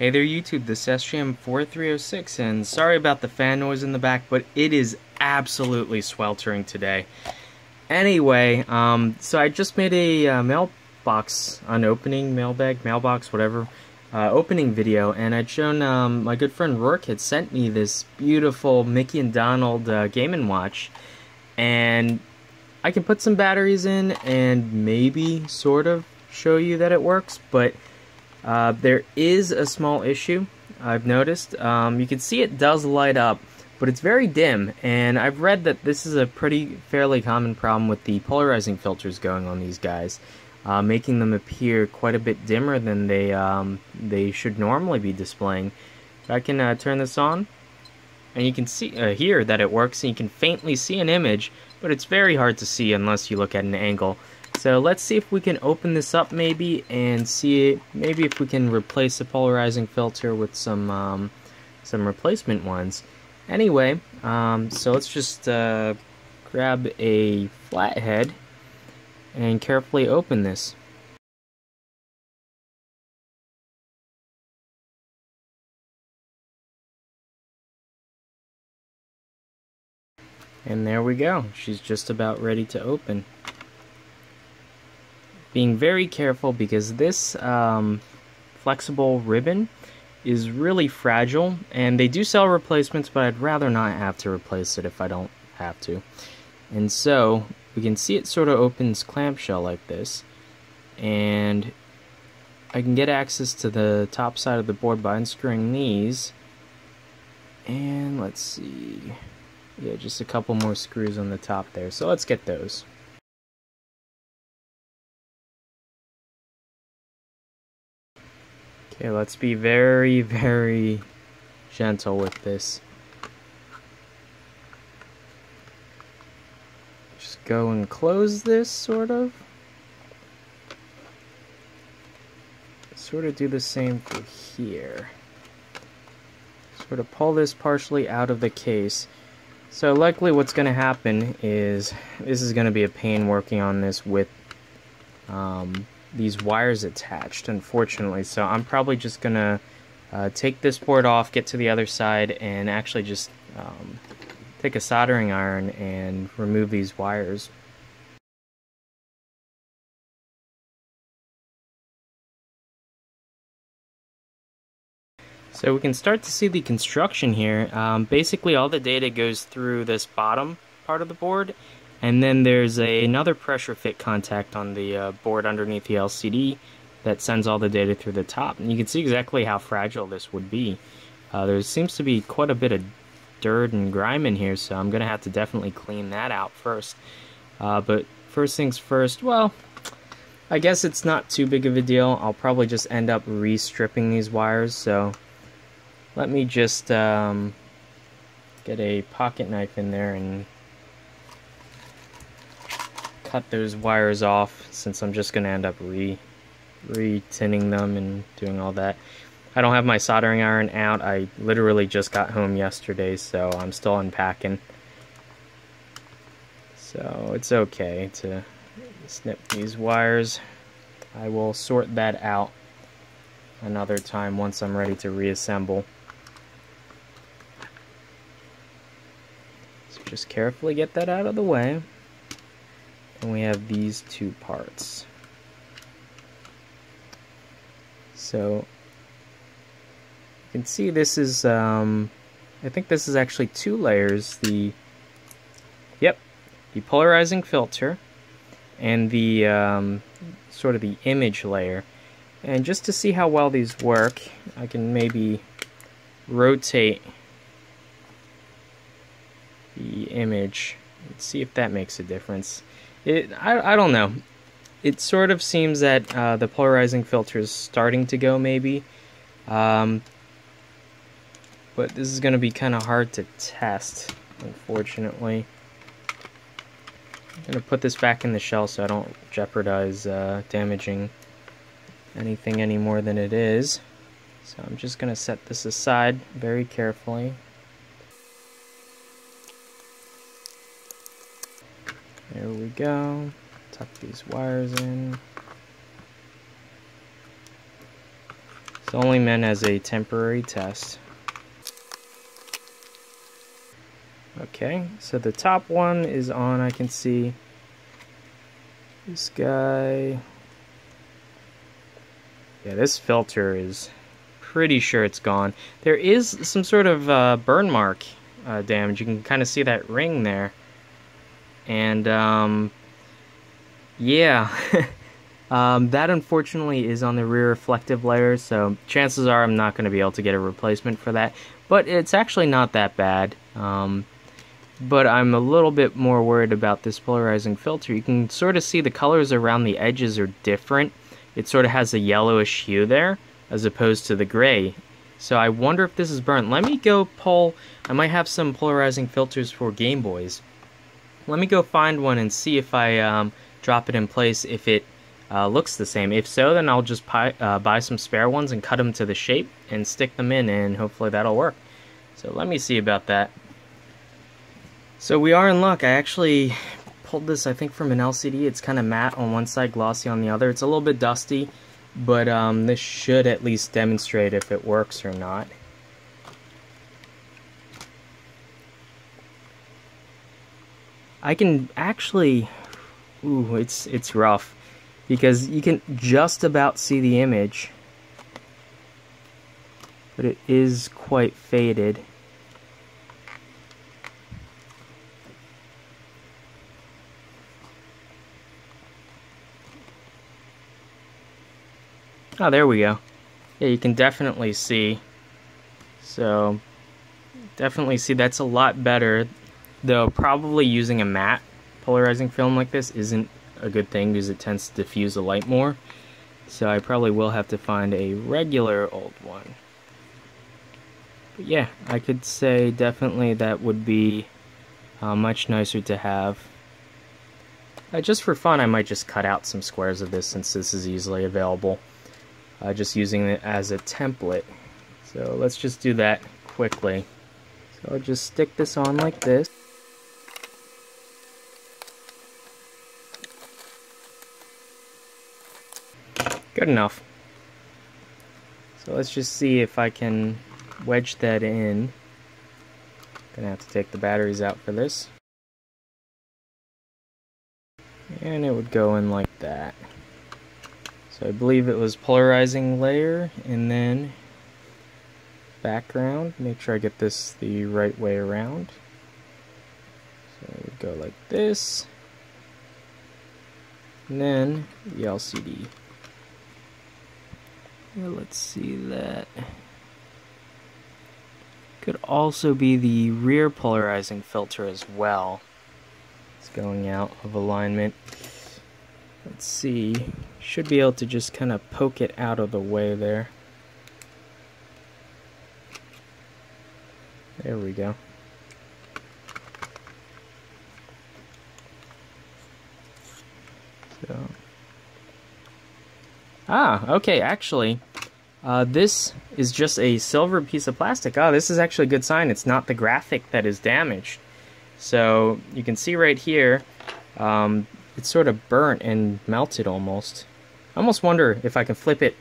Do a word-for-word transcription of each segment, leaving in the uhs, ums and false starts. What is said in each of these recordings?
Hey there YouTube, this is S G M four three zero six, and sorry about the fan noise in the back, but it is absolutely sweltering today. Anyway, um, so I just made a uh, mailbox, an opening, mailbag, mailbox, whatever, uh, opening video, and I'd shown, um, my good friend Rourke had sent me this beautiful Mickey and Donald uh, Game and Watch, and I can put some batteries in and maybe sort of show you that it works, but Uh, there is a small issue I've noticed. Um, you can see it does light up, but it's very dim, and I've read that this is a pretty fairly common problem with the polarizing filters going on these guys, uh, making them appear quite a bit dimmer than they um, they should normally be displaying. So I can uh, turn this on, and you can see uh, here that it works, and you can faintly see an image, but it's very hard to see unless you look at an angle. So let's see if we can open this up maybe and see maybe if we can replace the polarizing filter with some um, some replacement ones. Anyway, um, so let's just uh, grab a flathead and carefully open this. And there we go. She's just about ready to open. Being very careful because this um, flexible ribbon is really fragile, and they do sell replacements, but I'd rather not have to replace it if I don't have to. And so we can see it sort of opens clamshell like this, and I can get access to the top side of the board by unscrewing these, and let's see, yeah, just a couple more screws on the top there, so let's get those. Okay, let's be very, very gentle with this. Just go and close this, sort of. Sort of do the same for here. Sort of pull this partially out of the case. So likely what's going to happen is, this is going to be a pain working on this with um, these wires attached, unfortunately, so I'm probably just gonna uh, take this board off, get to the other side, and actually just um, take a soldering iron and remove these wires. So we can start to see the construction here. Um, basically all the data goes through this bottom part of the board, and then there's a, another pressure fit contact on the uh, board underneath the L C D that sends all the data through the top. And you can see exactly how fragile this would be. Uh, there seems to be quite a bit of dirt and grime in here, so I'm going to have to definitely clean that out first. Uh, but first things first, well, I guess it's not too big of a deal. I'll probably just end up re-stripping these wires, so let me just um, get a pocket knife in there and cut those wires off, since I'm just going to end up re re-tinning them and doing all that. I don't have my soldering iron out. I literally just got home yesterday, so I'm still unpacking. So it's okay to snip these wires. I will sort that out another time once I'm ready to reassemble. So just carefully get that out of the way. And we have these two parts. So you can see this is, um, I think this is actually two layers. The, yep, the polarizing filter and the um, sort of the image layer. And just to see how well these work, I can maybe rotate the image and see if that makes a difference. It, I, I don't know. It sort of seems that uh, the polarizing filter is starting to go, maybe. Um, but this is going to be kind of hard to test, unfortunately. I'm going to put this back in the shell so I don't jeopardize uh, damaging anything any more than it is. So I'm just going to set this aside very carefully. There we go, tuck these wires in. It's only meant as a temporary test. Okay, so the top one is on. I can see this guy. Yeah, this filter is pretty sure it's gone. There is some sort of uh, burn mark uh, damage. You can kind of see that ring there. And, um, yeah, um, that unfortunately is on the rear reflective layer, so chances are I'm not going to be able to get a replacement for that. But it's actually not that bad. Um, but I'm a little bit more worried about this polarizing filter. You can sort of see the colors around the edges are different. It sort of has a yellowish hue there, as opposed to the gray. So I wonder if this is burnt. Let me go pull, I might have some polarizing filters for Game Boys. Let me go find one and see if I um, drop it in place, if it uh, looks the same. If so, then I'll just buy, uh, buy some spare ones and cut them to the shape and stick them in, and hopefully that'll work. So let me see about that. So we are in luck. I actually pulled this, I think, from an L C D. It's kind of matte on one side, glossy on the other. It's a little bit dusty, but um, this should at least demonstrate if it works or not. I can actually, ooh, it's it's rough, because you can just about see the image, but it is quite faded. Oh, there we go. Yeah, you can definitely see. So, definitely see that's a lot better. Though probably using a matte polarizing film like this isn't a good thing, because it tends to diffuse the light more. So I probably will have to find a regular old one. But yeah, I could say definitely that would be uh, much nicer to have. Uh, just for fun, I might just cut out some squares of this, since this is easily available. Uh, just using it as a template. So let's just do that quickly. So I'll just stick this on like this. Good enough. So let's just see if I can wedge that in. Gonna have to take the batteries out for this. And it would go in like that. So I believe it was polarizing layer and then background. Make sure I get this the right way around. So it would go like this. And then the L C D. Let's see, that could also be the rear polarizing filter as well. It's going out of alignment. Let's see, should be able to just kind of poke it out of the way there. There we go. So. Ah, okay, actually, uh, this is just a silver piece of plastic. Ah, this is actually a good sign. It's not the graphic that is damaged. So you can see right here, um, it's sort of burnt and melted almost. I almost wonder if I can flip it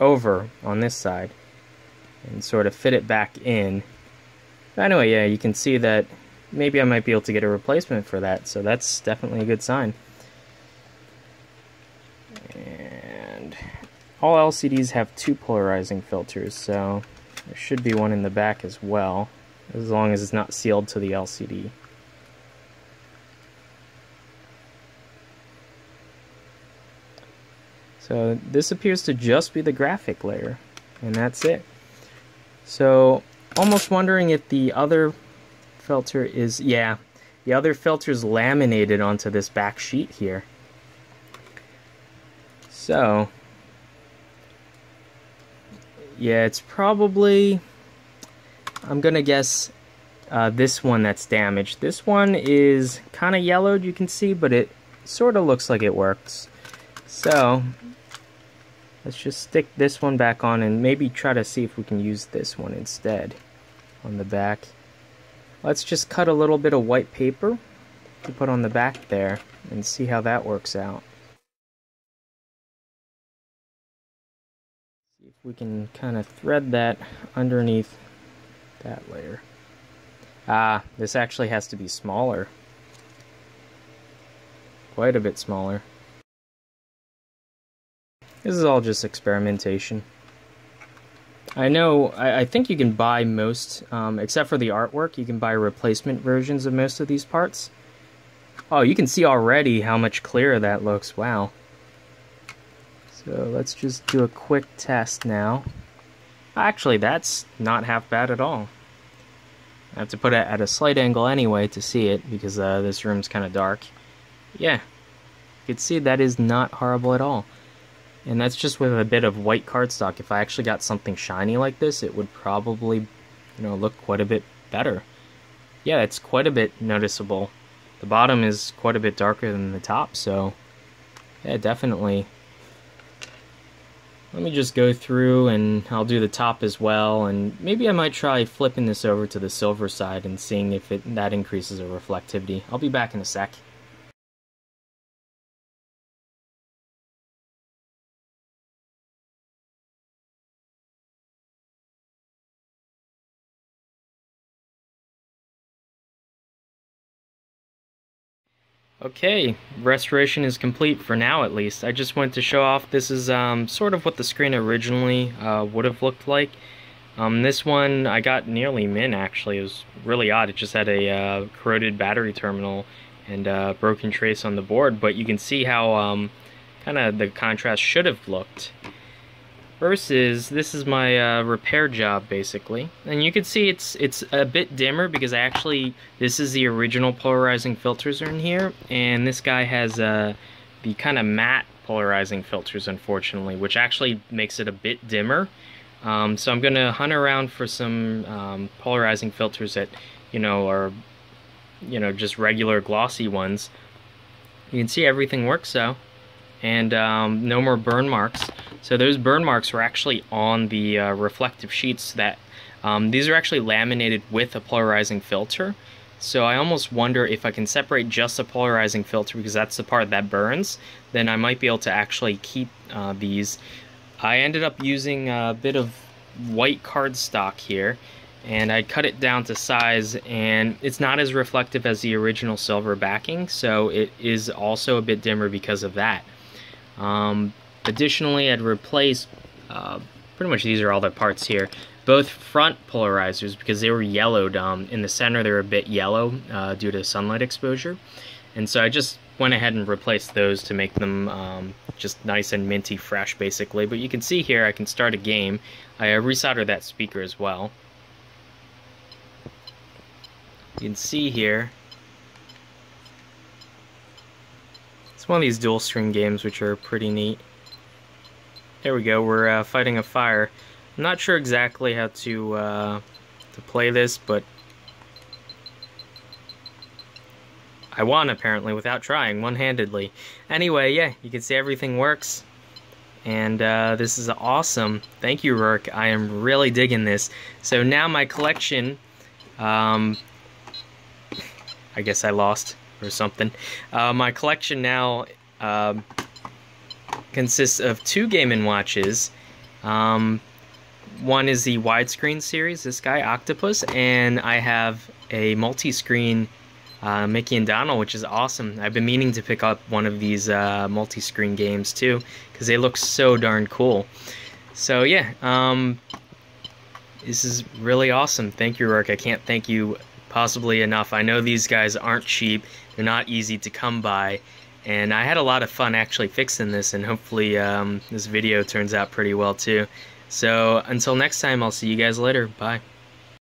over on this side and sort of fit it back in. But anyway, yeah, you can see that maybe I might be able to get a replacement for that. So that's definitely a good sign. All L C Ds have two polarizing filters, so there should be one in the back as well, as long as it's not sealed to the L C D. So this appears to just be the graphic layer, and that's it. So almost wondering if the other filter is, yeah, the other filter is laminated onto this back sheet here. So yeah, it's probably, I'm gonna guess uh, this one that's damaged. This one is kind of yellowed, you can see, but it sort of looks like it works. So let's just stick this one back on and maybe try to see if we can use this one instead on the back. Let's just cut a little bit of white paper to put on the back there and see how that works out. we can kind of thread that underneath that layer. Ah, this actually has to be smaller. Quite a bit smaller. This is all just experimentation. I know, I, I think you can buy most, um, except for the artwork, you can buy replacement versions of most of these parts. Oh, you can see already how much clearer that looks, wow. So let's just do a quick test now. Actually, that's not half bad at all. I have to put it at a slight angle anyway to see it, because uh, this room's kind of dark. Yeah, you can see that is not horrible at all. And that's just with a bit of white cardstock. If I actually got something shiny like this, it would probably, you know, look quite a bit better. Yeah, it's quite a bit noticeable. The bottom is quite a bit darker than the top, so yeah, definitely. Let me just go through and I'll do the top as well, and maybe I might try flipping this over to the silver side and seeing if it, that increases the reflectivity. I'll be back in a sec. Okay, restoration is complete for now, at least. I just wanted to show off, this is um, sort of what the screen originally uh, would have looked like. Um, this one I got nearly mint, actually. It was really odd. It just had a uh, corroded battery terminal and a broken trace on the board, but you can see how um, kind of the contrast should have looked. Versus, this is my uh, repair job, basically. And you can see it's it's a bit dimmer because I actually, this is the original polarizing filters are in here, and this guy has uh, the kind of matte polarizing filters, unfortunately, which actually makes it a bit dimmer. Um, so I'm going to hunt around for some um, polarizing filters that, you know, are, you know, just regular glossy ones. You can see everything works, though. And um, no more burn marks. So those burn marks were actually on the uh, reflective sheets that um, these are actually laminated with a polarizing filter. So I almost wonder if I can separate just a polarizing filter, because that's the part that burns, then I might be able to actually keep uh, these. I ended up using a bit of white cardstock here, and I cut it down to size, and it's not as reflective as the original silver backing, so it is also a bit dimmer because of that. Um, additionally, I'd replaced, uh, pretty much these are all the parts here, both front polarizers, because they were yellowed. Um, in the center they were a bit yellow uh, due to sunlight exposure, and so I just went ahead and replaced those to make them um, just nice and minty fresh, basically. But you can see here I can start a game. I uh, resoldered that speaker as well. You can see here it's one of these dual screen games which are pretty neat. There we go, we're uh, fighting a fire. I'm not sure exactly how to uh, to play this, but I won apparently without trying, one-handedly. Anyway, yeah, you can see everything works, and uh, this is awesome. Thank you, Rourke, I am really digging this. So now my collection, um, I guess I lost. Or something. Uh, my collection now uh, consists of two Game and Watches. Um, one is the widescreen series, this guy, Octopus, and I have a multi-screen uh, Mickey and Donald, which is awesome. I've been meaning to pick up one of these uh, multi-screen games too, because they look so darn cool. So yeah, um, this is really awesome. Thank you, Rourke. I can't thank you possibly enough. I know these guys aren't cheap, they're not easy to come by, and I had a lot of fun actually fixing this, and hopefully um, this video turns out pretty well too. So until next time, I'll see you guys later. Bye.